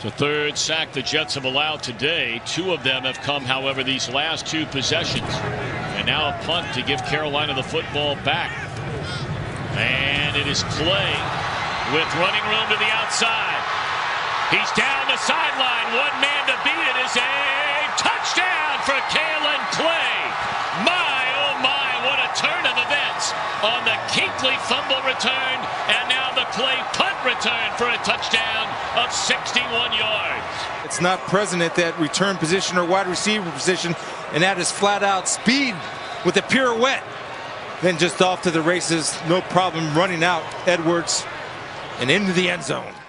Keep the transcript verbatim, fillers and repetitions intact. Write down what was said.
The third sack the Jets have allowed today. Two of them have come, however, these last two possessions. And now a punt to give Carolina the football back. And it is Clay with running room to the outside. He's down the sideline. One man to beat it is a touchdown for Kaelin Clay. My, oh my, what a turn of events on the Kinkley fumble return. And now the Clay punt return for a touchdown of sixty-one yards. It's not present at that return position or wide receiver position. And that is flat out speed with a pirouette. Then just off to the races. No problem running out Edwards and into the end zone.